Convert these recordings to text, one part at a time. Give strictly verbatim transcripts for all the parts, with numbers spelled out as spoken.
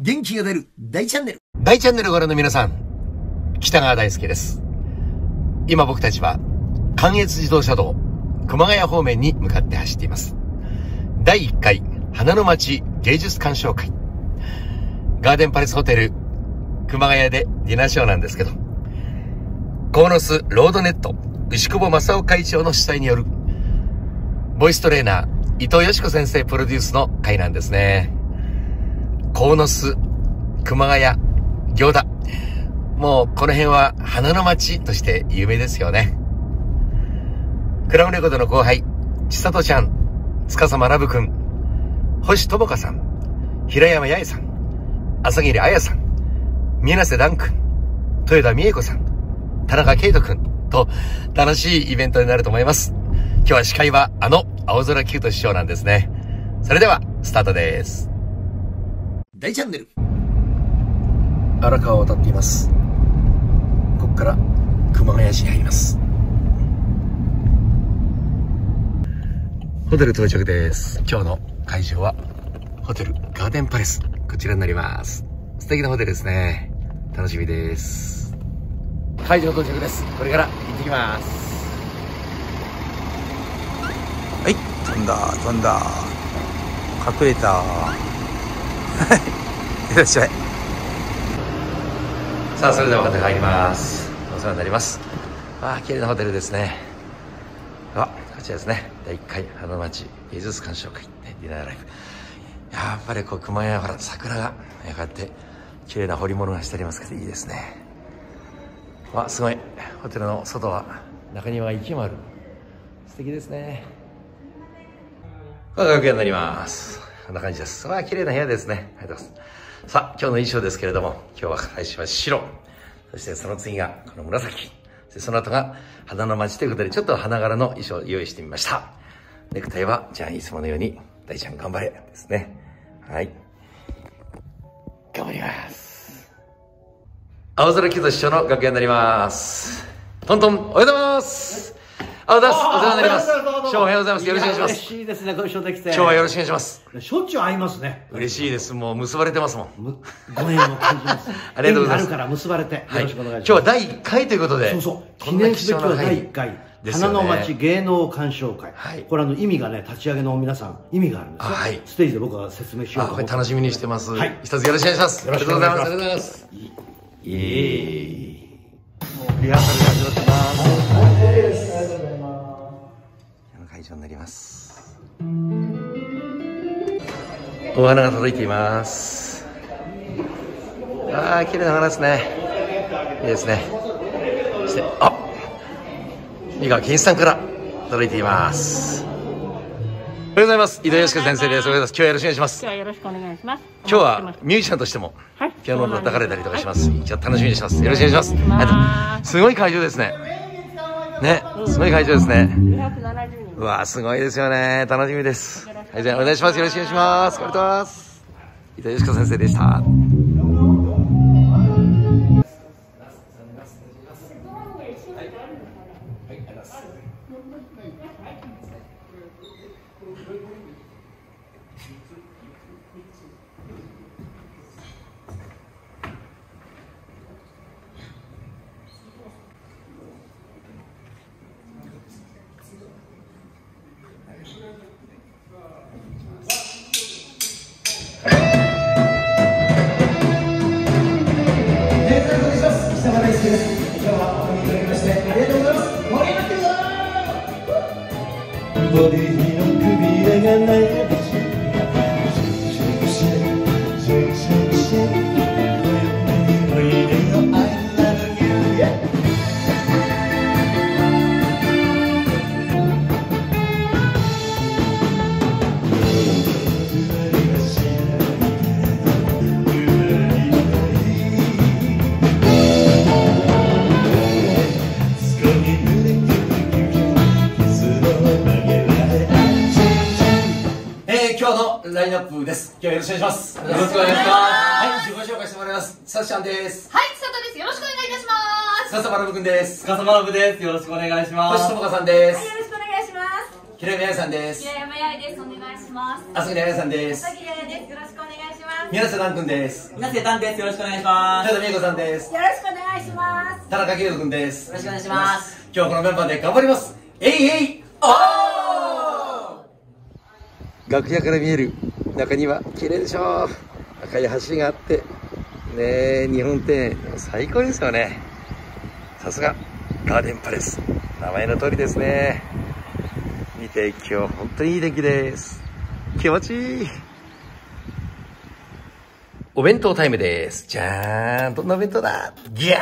元気が出る大チャンネル。大チャンネルをご覧の皆さん、北川大輔です。今僕たちは関越自動車道熊谷方面に向かって走っています。だいいっかい花の街芸術鑑賞会。ガーデンパレスホテル熊谷でディナーショーなんですけど、コノスロードネット牛久保正夫会長の主催によるボイストレーナー伊藤よし子先生プロデュースの会なんですね。鴻巣、熊谷、行田。もうこの辺は花の街として有名ですよね。クラウンレコードの後輩、千里ちゃん、司学くん、星智香さん、平山八重さん、朝霧彩さん、水瀬蘭くん、豊田美恵子さん、田中圭人くんと楽しいイベントになると思います。今日は司会はあの青空キュート師匠なんですね。それではスタートです。大チャンネル。荒川を渡っています。ここから熊谷市に入ります。ホテル到着です。今日の会場はホテルガーデンパレス、こちらになります。素敵なホテルですね。楽しみです。会場到着です。これから行ってきます。はい、飛んだ飛んだ、隠れた。はい、いらっしゃい。さあ、それでは私入ります。お世話になります。わあ、綺麗なホテルですね。あ、こちらですね。だいいっかい花の街芸術鑑賞会ディナーライブ。やっぱりこう熊谷、ほら桜がこうやって綺麗な彫り物がしてありますけど、いいですね。わあ、すごい。ホテルの外は中庭が池もある。素敵ですね。これが楽屋になります。こんな感じです。わあ、綺麗な部屋ですね。ありがとうございます。さあ、今日の衣装ですけれども、今日は最初は白。そしてその次がこの紫。その後が花の街ということで、ちょっと花柄の衣装を用意してみました。ネクタイは、じゃあいつものように、大ちゃん頑張れですね。はい。頑張ります。青空キュート師匠の楽屋になります。トントン、おはようございます。あ、お世話になります。ショーおはようございます。よろしくお願いします。嬉しいですね、ご一緒できて。今日はよろしくお願いします。しょっちゅう会いますね。嬉しいです。もう結ばれてますもん。ご縁を感じます。ありがとうございます。あるから結ばれて。よろしくお願いします。今日はだいいっかいということで。そうそう。記念すべきはだいいっかい。花の街芸能鑑賞会。これあの意味がね、立ち上げの皆さん、意味があるんですよ。はい。ステージで僕は説明しようと思います。楽しみにしてます。はい。一つよろしくお願いします。よろしくお願いします。ありがとうございます。いい。リハーサル始まってます。ありがとうございます。以上になります。お花が届いています。ああ、綺麗な花ですね。いいですね。そしてあ、三河健一さんから届いています。おはようございます。伊藤よし子先生です。おはようございます。今日はよろしくお願いします。今日はよろしくお願いします。今日はミュージシャンとしても、はい、ピアノを叩かれたりとかします、はい、じゃあ楽しみにします。よろしくお願いします。すごい会場ですね。ね、すごい会場ですね。うわー、すごいですよね。楽しみです。はい、じゃあお願いします。よろしくお願いします。ありがとうございます。伊藤よし子先生でした。ラインナップです。今日はよろしくお願いします。よろしくお願いします。はい、自己紹介してもらいます。さとちゃんです。はい、さとです。よろしくお願いいたします。司学くんです。司学です。よろしくお願いします。星智香さんです。よろしくお願いします。平山八重さんです。平山八重です。お願いします。朝霧彩さんです。朝霧彩です。よろしくお願いします。宮下君です。宮下丹です。よろしくお願いします。宮下美恵子さんです。よろしくお願いします。田中圭人君です。よろしくお願いします。今日はこのメンバーで頑張ります。えいえいおー。楽屋から見える中庭綺麗でしょ。赤い橋があってね、日本庭園最高ですよね。さすがガーデンパレス、名前の通りですね。見て、今日本当にいい天気です。気持ちいい。お弁当タイムです。じゃーん。どんなお弁当だ？ギャ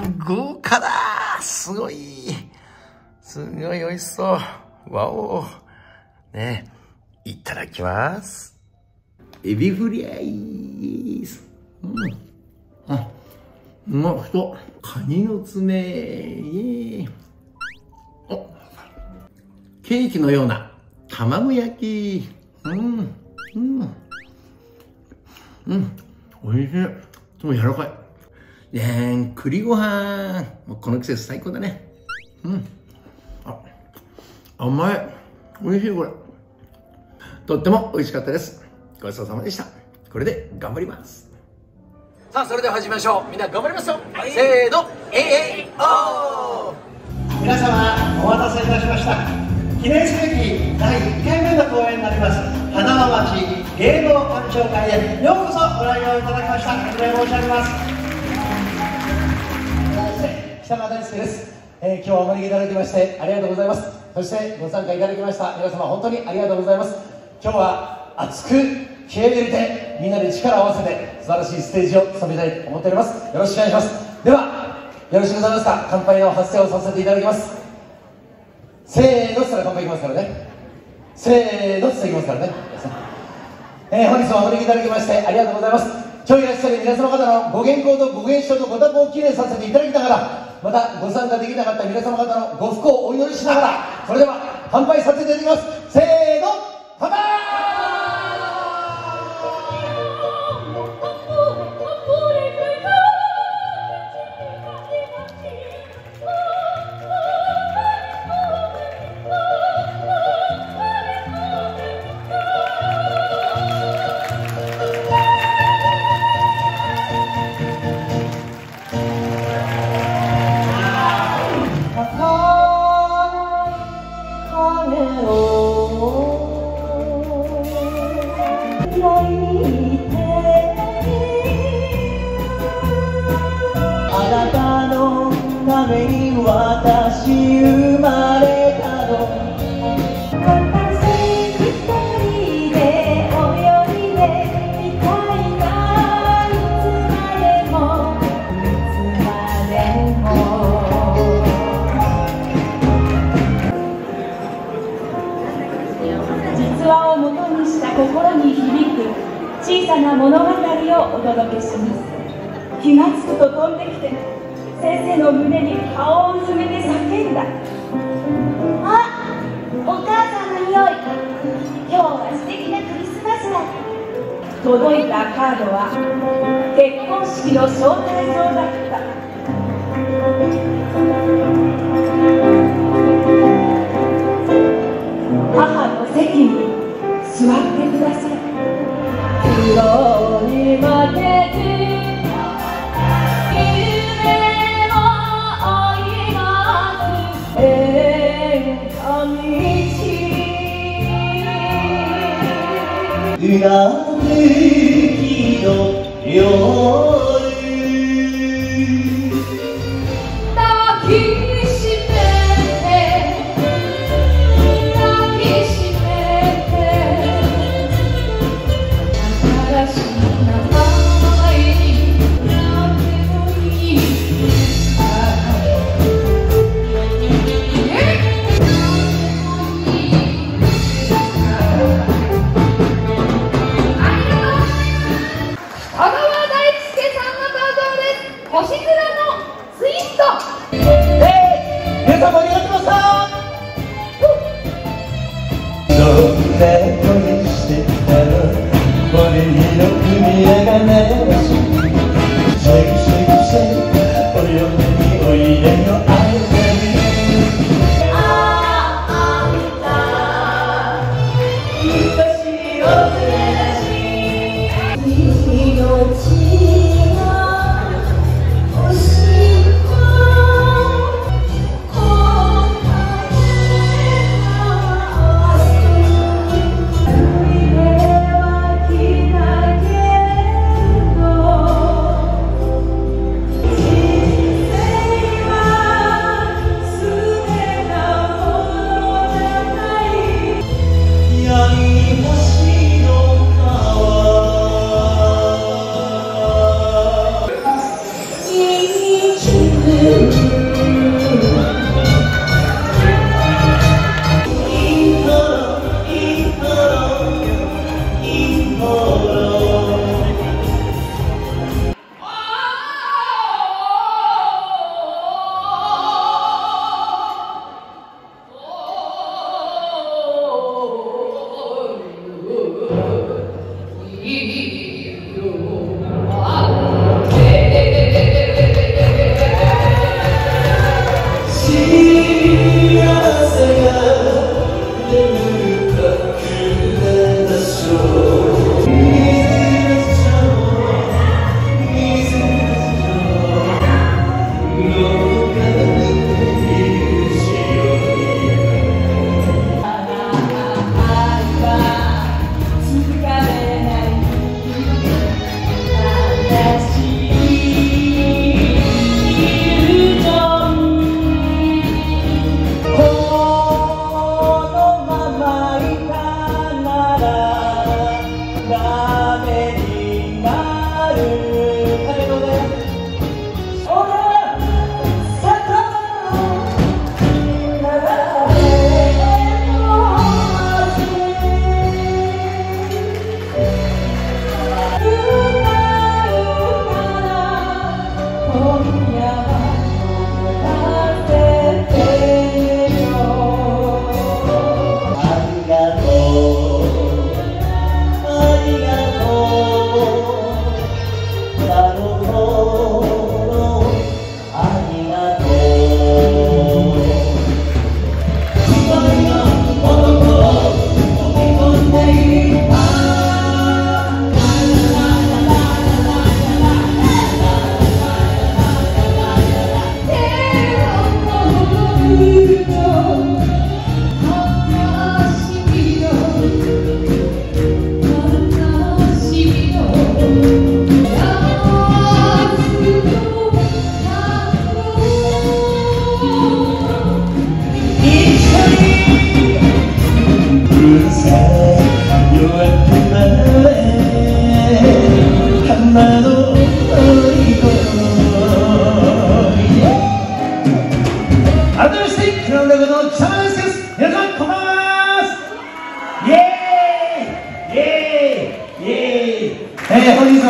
ー！豪華だー！すごい！すごい美味しそう。わおー。ね。いただきます。エビフリアイース。うん。あ、うまそう。カニの爪。イエーイ。お、ケーキのような卵焼き。うん。うん。うん、おいしい。でも柔らかい。ねえ、栗ご飯。もうこの季節最高だね。うん。あ、甘い。おいしい、これ。とっても美味しかったです。ごちそうさまでした。これで頑張ります。さあ、それでは始めましょう。みんな頑張りましょう。はい、せーの、えいえいおー。皆様、お待たせいたしました。記念すべきだいいっかいめの公演になります。花輪町芸能鑑賞会へようこそご来場いただきました。お礼申し上げます。そして北村大輔です、えー。今日はお招きいただきましてありがとうございます。そしてご参加いただきました皆様本当にありがとうございます。今日は熱く気合い入れてみんなで力を合わせて素晴らしいステージを務めたいと思っております。よろしくお願いします。ではよろしくございますか。乾杯の発声をさせていただきます。せーのしたら乾杯いきますからね。せーのしていきますからね。えー、本日はお招きいただきましてありがとうございます。今日いらっしゃる皆様方のご健康とご健勝とご多幸を祈念させていただきながら、またご参加できなかった皆様方のご不幸をお祈りしながら、それでは乾杯させていただきます。せーの、乾杯。物語をお届けします。気がつくと飛んできて先生の胸に顔をうずめて叫んだ。あ、お母さんの匂い。今日は素敵なクリスマスだ。届いたカードは結婚式の招待状だった。母の席に座ってください。色に負けず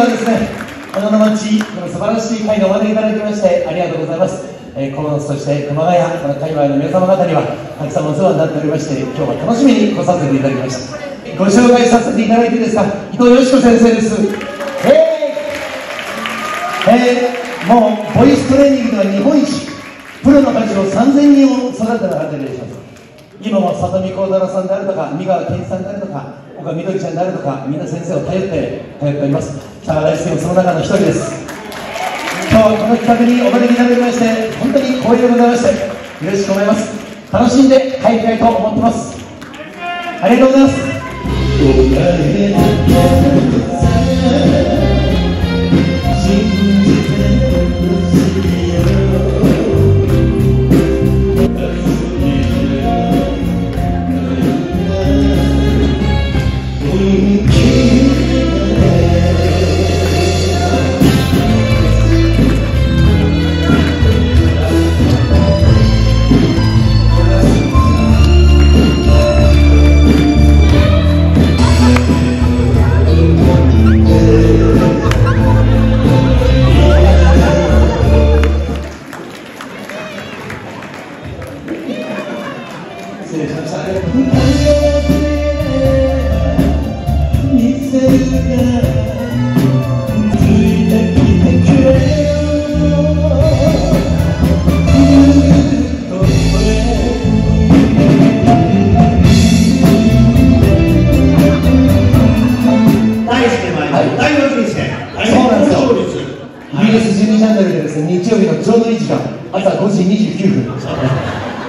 はですね、この街、素晴らしい会をお招きいただきましてありがとうございます。えー、鴻巣、そして熊谷、この界隈の皆様方にはたくさんお世話になっておりまして、今日は楽しみに来させていただきました。ご紹介させていただいてですが、伊藤佳子先生です。えーもうボイストレーニングでは日本一、プロの価値をさんぜんにんを育てた方でいらっしゃいます。今も里見浩太郎さんであるとか、三川健一さんであるとか、岡みどりちゃんであるとか、みんな先生を頼って通っております。北川大輔もその中の一人です。今日はこの企画にお招きになりまして本当に光栄でございましてよろしくお願いします。楽しんで帰りたいと思ってます。ありがとうございます。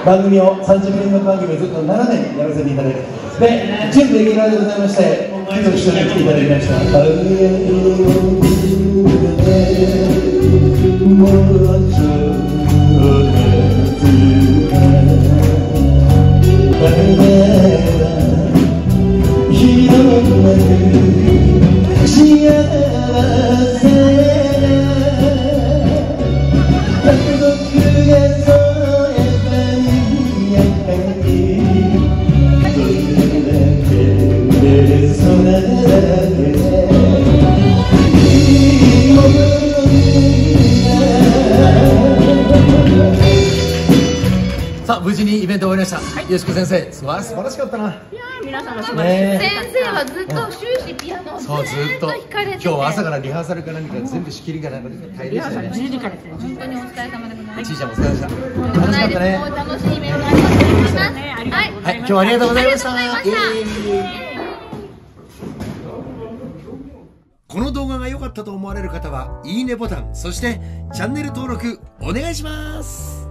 番組をさんじゅっぷんの番組をずっとななねんやらせていただいて、で準備できるわけでございまして今日一緒に来ていただきました佳子先生、素晴らしかったな。いや皆様素晴らしい。先生はずっと終始ピアノをずっと弾かれてて、今日朝からリハーサルか何か全部仕切りがなんか大変でしたね。じゅうじからです。本当にお疲れ様でございます。ちいちゃんもお疲れ様でした。楽しかったね。楽しいイベントありがとうございます。はい、今日はありがとうございました。この動画が良かったと思われる方は、いいねボタン、そしてチャンネル登録お願いします。